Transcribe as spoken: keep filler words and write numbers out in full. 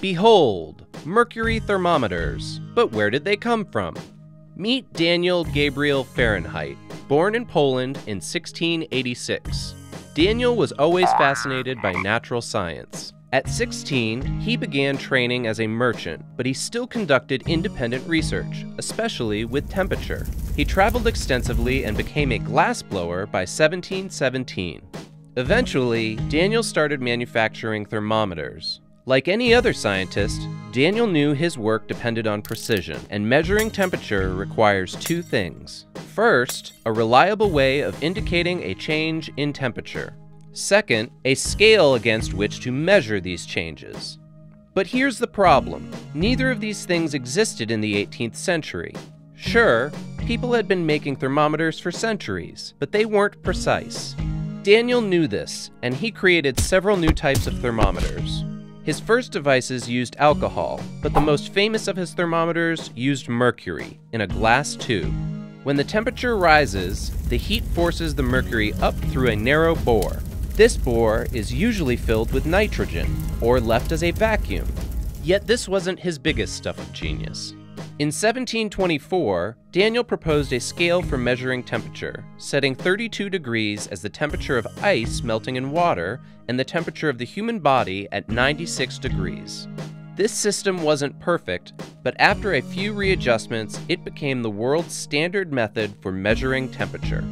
Behold, mercury thermometers. But where did they come from? Meet Daniel Gabriel Fahrenheit, born in Poland in sixteen eighty-six. Daniel was always fascinated by natural science. At sixteen, he began training as a merchant, but he still conducted independent research, especially with temperature. He traveled extensively and became a glassblower by seventeen seventeen. Eventually, Daniel started manufacturing thermometers. Like any other scientist, Daniel knew his work depended on precision, and measuring temperature requires two things. First, a reliable way of indicating a change in temperature. Second, a scale against which to measure these changes. But here's the problem. Neither of these things existed in the eighteenth century. Sure, people had been making thermometers for centuries, but they weren't precise. Daniel knew this, and he created several new types of thermometers. His first devices used alcohol, but the most famous of his thermometers used mercury in a glass tube. When the temperature rises, the heat forces the mercury up through a narrow bore. This bore is usually filled with nitrogen, or left as a vacuum. Yet this wasn't his biggest stuff of genius. In seventeen twenty-four, Daniel proposed a scale for measuring temperature, setting thirty-two degrees as the temperature of ice melting in water and the temperature of the human body at ninety-six degrees. This system wasn't perfect, but after a few readjustments, it became the world's standard method for measuring temperature.